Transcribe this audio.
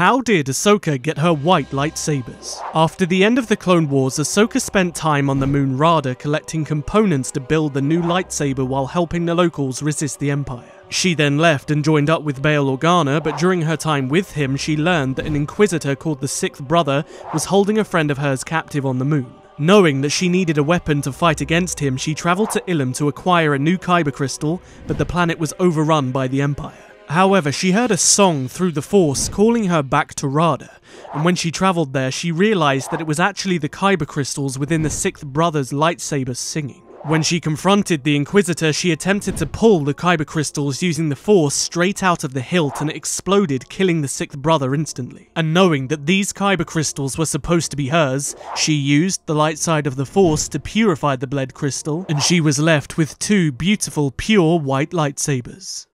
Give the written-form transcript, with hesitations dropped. how did Ahsoka get her white lightsabers? After the end of the Clone Wars, Ahsoka spent time on the moon Rada collecting components to build the new lightsaber while helping the locals resist the Empire. She then left and joined up with Bail Organa, but during her time with him she learned that an Inquisitor called the Sixth Brother was holding a friend of hers captive on the moon. Knowing that she needed a weapon to fight against him, she travelled to Ilum to acquire a new kyber crystal, but the planet was overrun by the Empire. However, she heard a song through the Force calling her back to Rada, and when she travelled there she realised that it was actually the kyber crystals within the Sixth Brother's lightsaber singing. When she confronted the Inquisitor, she attempted to pull the kyber crystals using the Force straight out of the hilt, and it exploded, killing the Sixth Brother instantly. And knowing that these kyber crystals were supposed to be hers, she used the light side of the Force to purify the bled crystal, and she was left with two beautiful, pure white lightsabers.